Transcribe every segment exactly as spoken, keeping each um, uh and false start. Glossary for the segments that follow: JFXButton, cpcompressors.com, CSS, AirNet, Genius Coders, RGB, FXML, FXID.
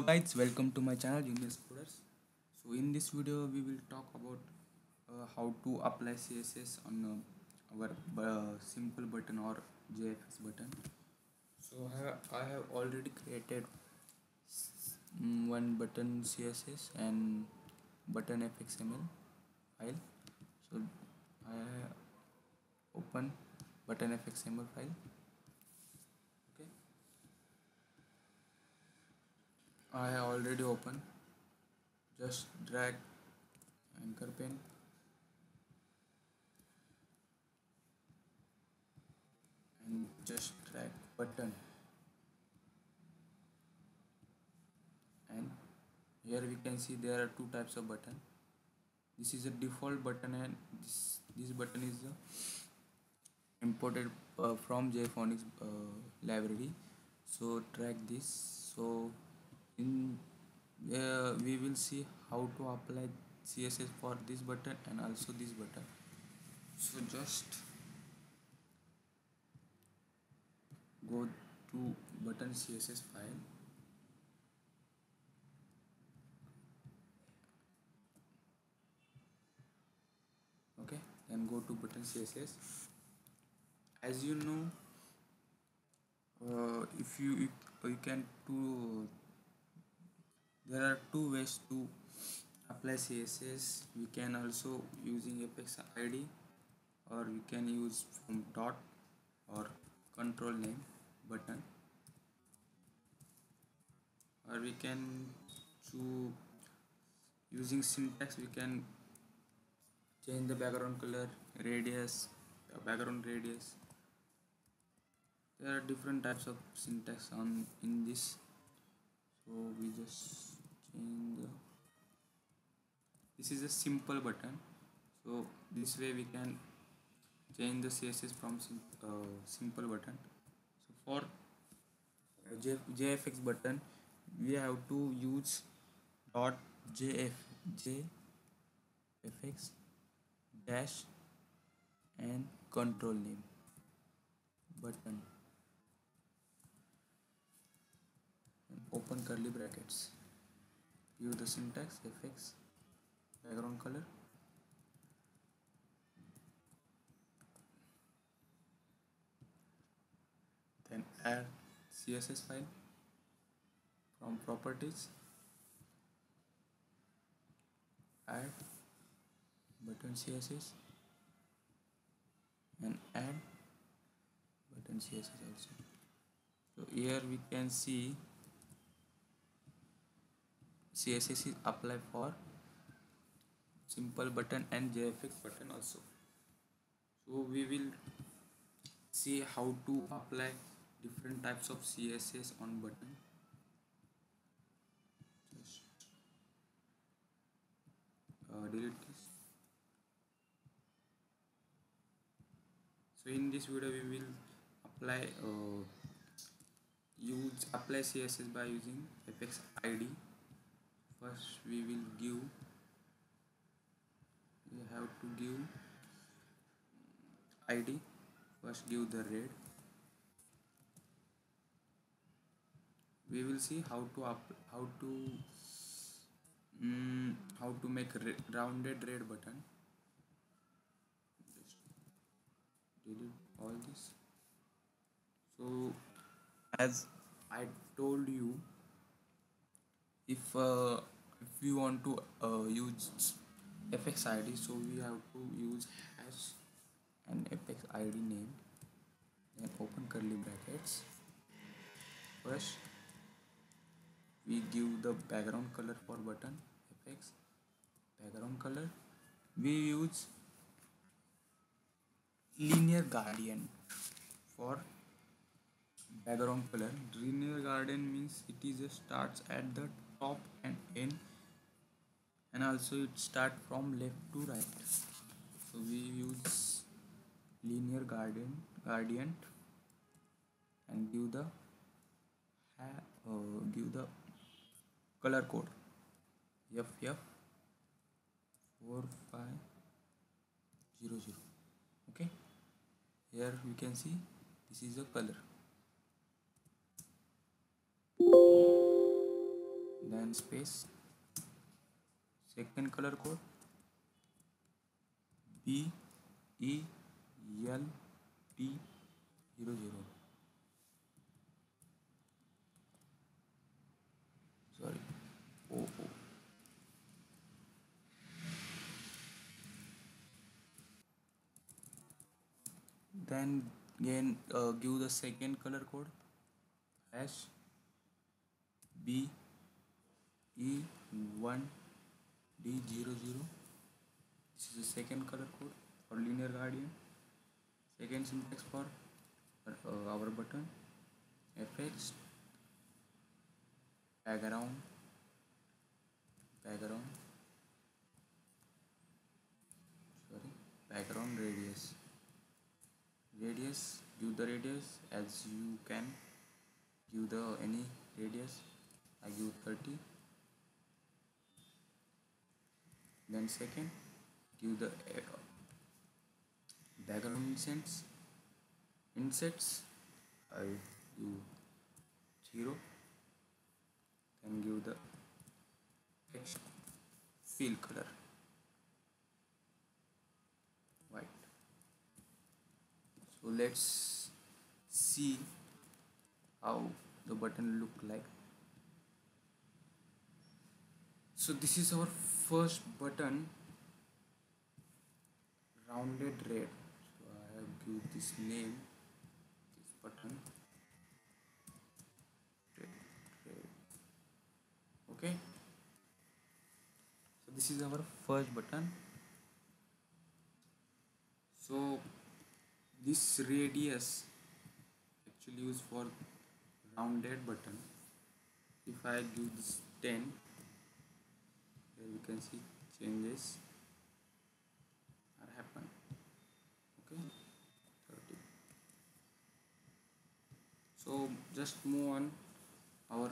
Hello guys, welcome to my channel Genius Coders. So in this video we will talk about uh, how to apply C S S on uh, our uh, simple button or J F X button. So I have, I have already created um, one button C S S and button F X M L file. So I open button F X M L file. I have already opened. Just drag anchor pen. And just drag button. And here we can see there are two types of button. This is a default button and this, this button is uh, imported uh, from JFonics uh, library. So drag this. So In, uh, we will see how to apply C S S for this button and also this button. So just go to button C S S file . Okay, then go to button C S S. As you know, uh, if you if you can do there are two ways to apply C S S. We can also using F X I D, or we can use from dot or control name button, or we can choose using syntax. We can change the background color, radius, the background radius. There are different types of syntax on in this. So we just change the, this is a simple button, so this way we can change the C S S from sim, uh, simple button. So for J, JFX button we have to use dot JF, JFX dash and control name button. Open curly brackets. Give the syntax F X background color. Then add C S S file from properties. Add button C S S and add button C S S also. So here we can see C S S is applied for simple button and J F X button also. So we will see how to apply different types of C S S on button. Just uh, delete this. So in this video we will apply uh, use apply C S S by using F X I D. First we will give, we have to give I D, first give the red. We will see how to up, how to um, how to make red, rounded red button. Just delete all this. So as I told you, if uh, if we want to uh, use F X I D, so we have to use hash and F X I D name, then open curly brackets. First we give the background color for button F X background color. We use linear gradient for background color. Linear gradient means it is a starts at the top and end, and also it start from left to right. So we use linear gradient gradient and give the uh, give the color code F F four five zero zero. Okay, here you can see this is the color. space, second color code B E L T zero zero. Sorry, O O. Then again uh, give the second color code hash B E one D zero zero. This is the second color code for linear gradient. Second syntax for uh, our button, fx background background sorry background radius radius give the radius as you can, give the any radius. I give thirty. Then second, give the background insets. Insets I give zero. Then give the text fill color white. So let's see how the button look like. So this is our first button, rounded red. So I have given this name, this button red, red. Okay. So this is our first button. So this radius actually used for rounded button. If I give this ten, here you can see changes are happen. Okay, thirty. So just move on our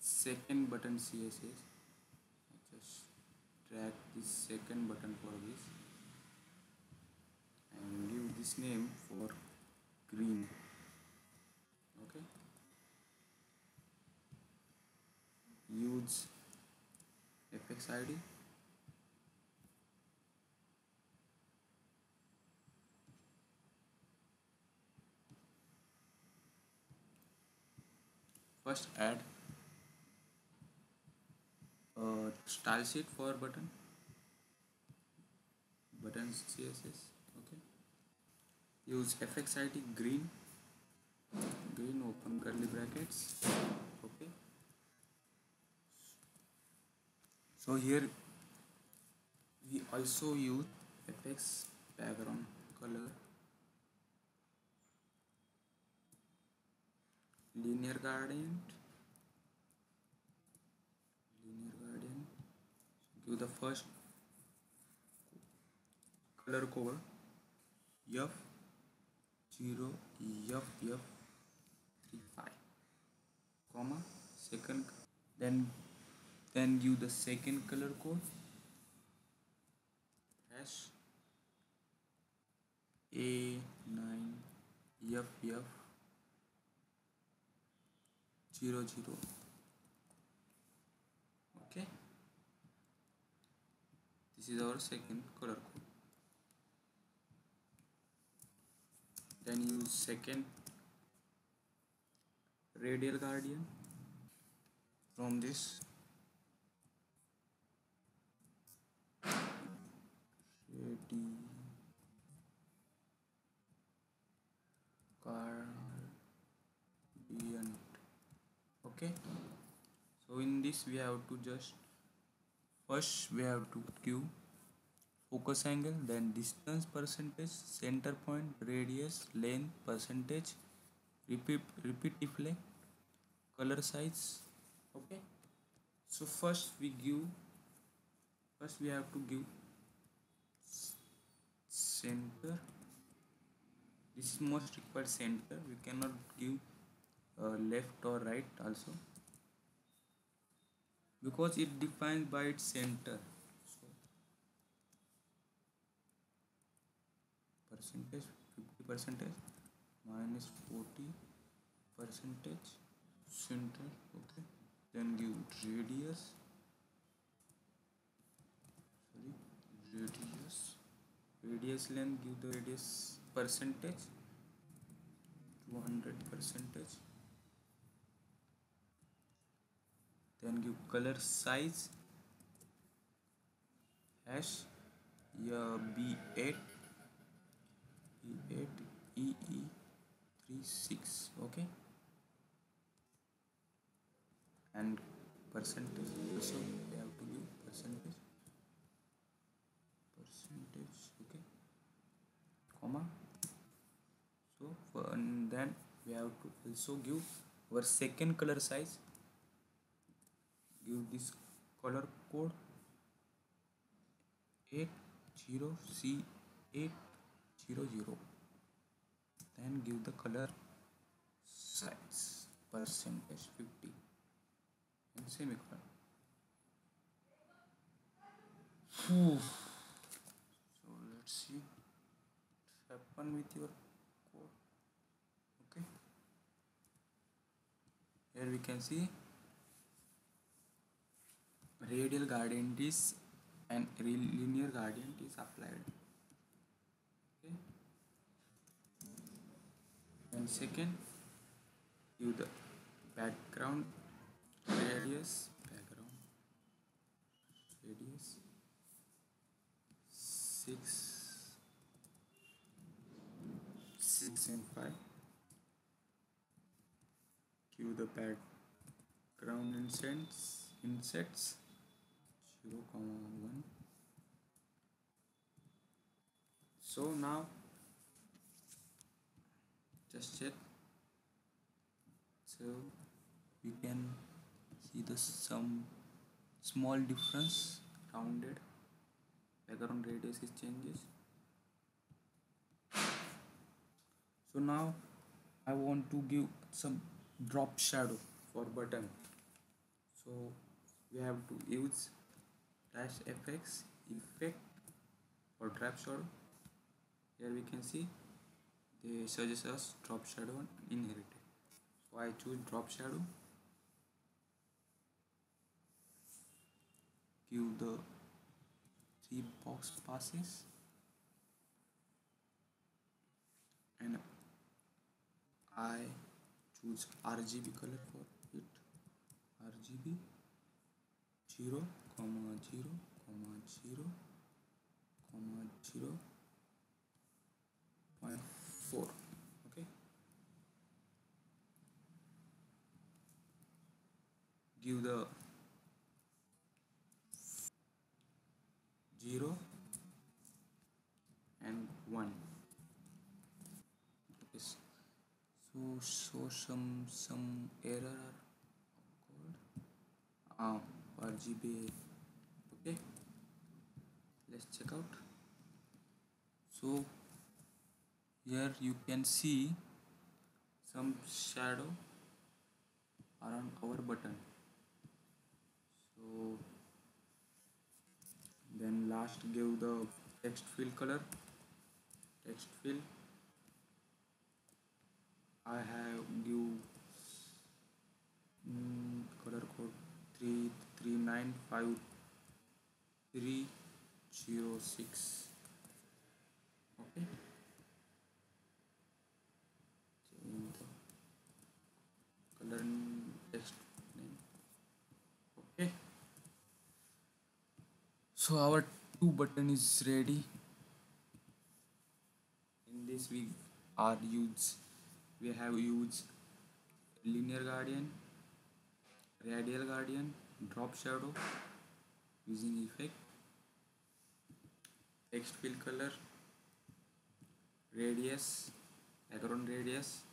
second button C S S. Just drag this second button for this and give this name for green. Okay. Use F X I D. First add a style sheet for button button C S S. Okay. Use F X I D green. Green open curly brackets. Okay. So here we also use F X background color, linear gradient, linear gradient. Give the first color code F zero F F thirty-five, comma second, then. Then give the second color code hash A nine F F zero zero. Okay, this is our second color code. Then use second radial guardian from this. Okay, so in this we have to just first we have to give focus angle, then distance percentage, center point, radius, length, percentage, repeat repeat deflect, color size. Okay, so first we give first we have to give center. This is most required center. We cannot give uh, left or right also, because it defines by its center. So percentage fifty percentage minus forty percentage center. Okay, then give radius, sorry, radius, radius length, give the radius percentage, two hundred percentage, then give color size hash yeah, B eight E eight E E three six, okay, and percentage also they have to give percentage percentage okay, comma. So for, and then we have to also give our second color size, give this color code eight zero C eight zero zero, then give the color size percentage fifty and semicolon. Whew. So let's see what happen with your code. Okay, here we can see radial gradient is and linear gradient is applied. Okay. And second, give the background radius, background radius six, six and five. Give the background insets, insets. zero comma one. So now just check, so we can see the some small difference, rounded, background radius is changes. So now I want to give some drop shadow for button, so we have to use dash fx effect or drop shadow. Here we can see they suggest us drop shadow and inherited, so I choose drop shadow, give the three box passes and I choose R G B color for it, R G B zero comma zero comma zero comma zero point four. Okay, give the zero and one. Okay, so so some some error occurred. Ah, R G B. Okay, let's check out. So here you can see some shadow around our button. So then last give the text field color, text field I have give mm, color code three three nine five three zero six. Okay, change the color text name. Okay, so our two button is ready. In this we are used we have used linear gradient, radial gradient, drop shadow, using effect, text fill color, radius, background radius,